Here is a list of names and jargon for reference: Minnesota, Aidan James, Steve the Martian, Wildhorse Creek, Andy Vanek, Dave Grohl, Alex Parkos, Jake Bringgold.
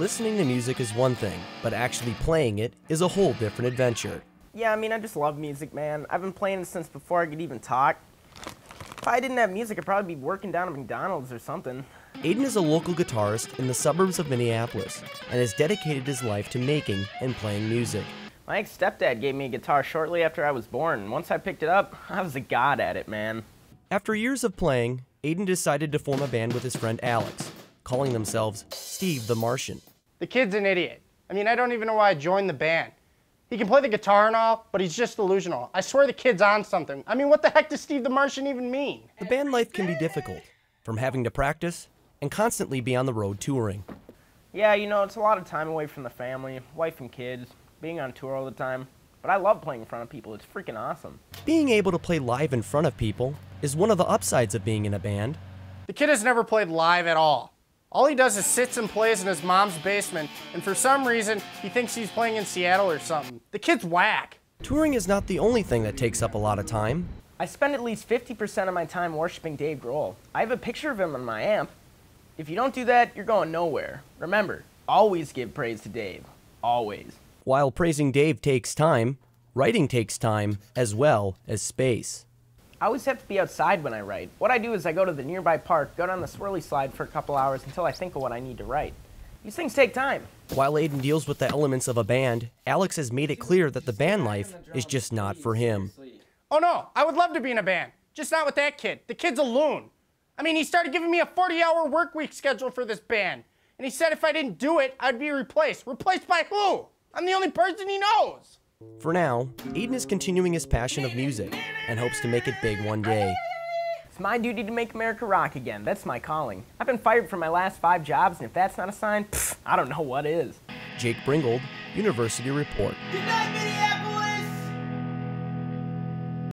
Listening to music is one thing, but actually playing it is a whole different adventure. Yeah, I mean, I just love music, man. I've been playing it since before I could even talk. If I didn't have music, I'd probably be working down at McDonald's or something. Aiden is a local guitarist in the suburbs of Minneapolis and has dedicated his life to making and playing music. My ex-stepdad gave me a guitar shortly after I was born, and once I picked it up, I was a god at it, man. After years of playing, Aiden decided to form a band with his friend Alex, calling themselves Steve the Martian. The kid's an idiot. I mean, I don't even know why I joined the band. He can play the guitar and all, but he's just delusional. I swear the kid's on something. I mean, what the heck does Steve the Martian even mean? The band life can be difficult, from having to practice and constantly be on the road touring. Yeah, you know, it's a lot of time away from the family, wife and kids, being on tour all the time. But I love playing in front of people. It's freaking awesome. Being able to play live in front of people is one of the upsides of being in a band. The kid has never played live at all. All he does is sits and plays in his mom's basement, and for some reason, he thinks he's playing in Seattle or something. The kid's whack. Touring is not the only thing that takes up a lot of time. I spend at least 50% of my time worshiping Dave Grohl. I have a picture of him on my amp. If you don't do that, you're going nowhere. Remember, always give praise to Dave. Always. While praising Dave takes time, writing takes time as well as space. I always have to be outside when I write. What I do is I go to the nearby park, go down the swirly slide for a couple hours until I think of what I need to write. These things take time. While Aiden deals with the elements of a band, Alex has made it clear that the band life is just not for him. Oh no, I would love to be in a band, just not with that kid. The kid's a loon. I mean, he started giving me a 40-hour work week schedule for this band, and he said if I didn't do it, I'd be replaced. Replaced by who? I'm the only person he knows. For now, Aiden is continuing his passion of music and hopes to make it big one day. It's my duty to make America rock again. That's my calling. I've been fired from my last 5 jobs, and if that's not a sign, I don't know what is. Jake Bringgold, University Report. Good night, Minneapolis!